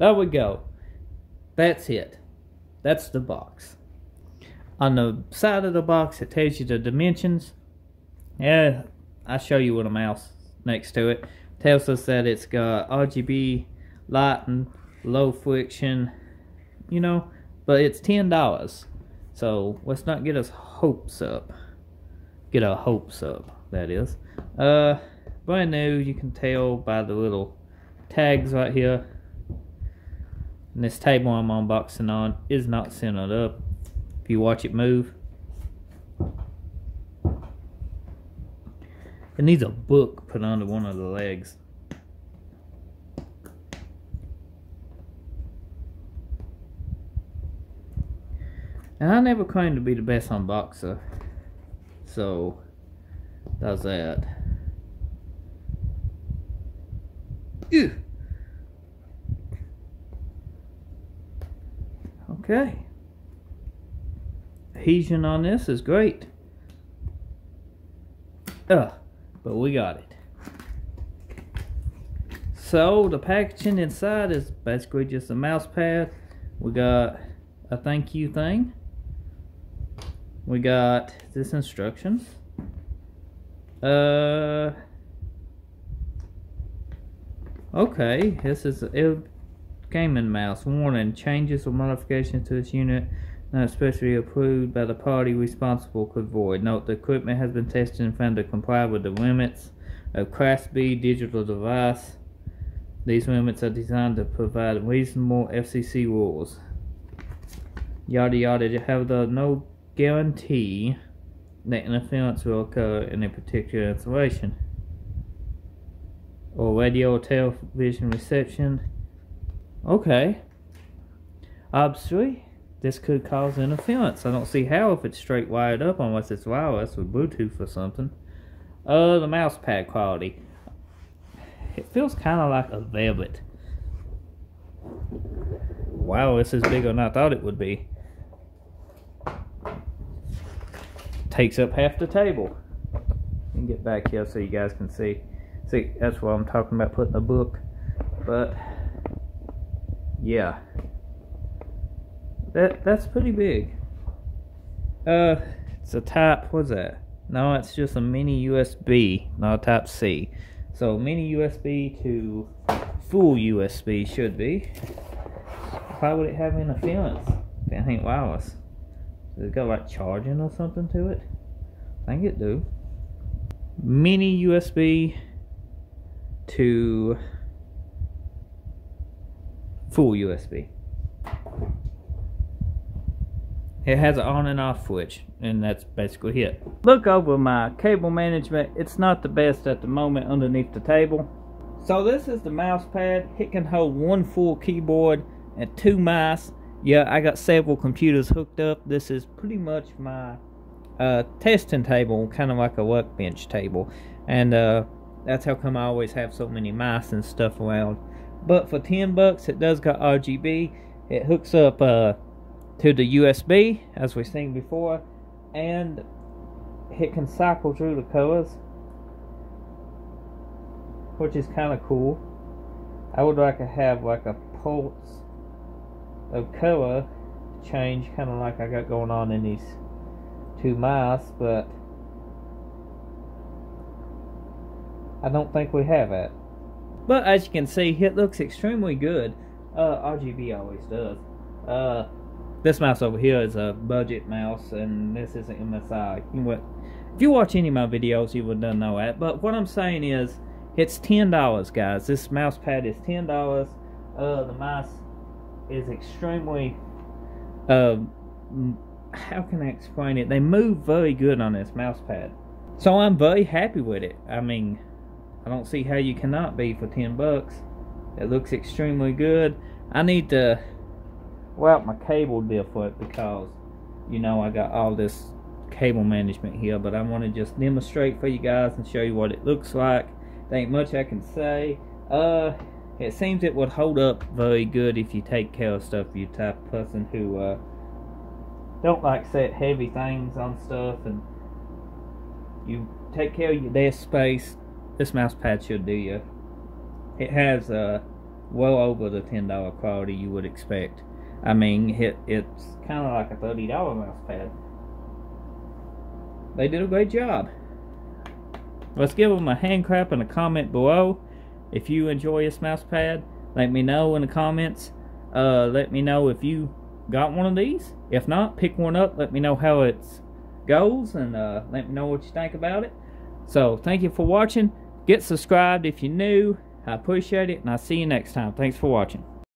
There we go. That's it. That's the box. On the side of the box, it tells you the dimensions. Yeah, I'll show you with a mouse next to it. It tells us that it's got RGB lighting, low friction, you know, but it's $10. So let's not get us hopes up. Get our hopes up, that is. Brand new, you can tell by the little tags right here. And this table I'm unboxing on is not centered up. If you watch it move, it needs a book put onto one of the legs. And I never claimed to be the best unboxer, so that's that. Ew. Okay. Adhesion on this is great. But we got it. So the packaging inside is basically just a mouse pad. We got a thank you thing. We got this instructions. Okay, this is a gaming mouse. Warning, changes or modifications to this unit not especially approved by the party responsible could void. Note, the equipment has been tested and found to comply with the limits of Class B digital device. These limits are designed to provide reasonable FCC rules. Yada yada. You have the no guarantee that interference will occur in a particular installation or radio or television reception. Okay, obviously this could cause interference. I don't see how if it's straight wired up, unless it's wireless with Bluetooth or something. The mouse pad quality, it feels kind of like a Velvet. Wow, this is bigger than I thought it would be. Takes up half the table. And get back here so you guys can see. See, that's what I'm talking about, putting a book. But yeah, that's pretty big. It's a type, what's that? No, it's just a mini USB, not a type C. So mini USB to full USB should be. Why would it have interference? That ain't wireless. Does it got like charging or something to it? I think it do. Mini USB to full USB. It has an on and off switch, and that's basically it. Look over my cable management. It's not the best at the moment underneath the table. So this is the mouse pad. It can hold one full keyboard and two mice. Yeah, I got several computers hooked up. This is pretty much my testing table, kind of like a workbench table. And that's how come I always have so many mice and stuff around. But for $10, it does got RGB. It hooks up to the USB, as we've seen before. And it can cycle through the colors, which is kind of cool. I would like to have like a pulse of color change, kind of like I got going on in these two mice, but I don't think we have that. But as you can see, it looks extremely good. RGB always does. This mouse over here is a budget mouse, and this is an MSI. If you watch any of my videos, you would know that. But what I'm saying is, it's $10, guys. This mouse pad is $10. The mouse is extremely, how can I explain it? They move very good on this mouse pad. So I'm very happy with it. I mean, I don't see how you cannot be for $10. It looks extremely good. I need to route my cable different because, you know, I got all this cable management here, but I want to just demonstrate for you guys and show you what it looks like. There ain't much I can say. It seems it would hold up very good if you take care of stuff. You type of person who don't like set heavy things on stuff, and you take care of their space. This mouse pad should do you. It has well over the $10 quality you would expect. I mean, it's kind of like a $30 mouse pad. They did a great job. Let's give them a hand clap and a comment below. If you enjoy this mouse pad, let me know in the comments. Let me know if you got one of these. If not, pick one up. Let me know how it goes, and let me know what you think about it. So, thank you for watching. Get subscribed if you're new. I appreciate it, and I'll see you next time. Thanks for watching.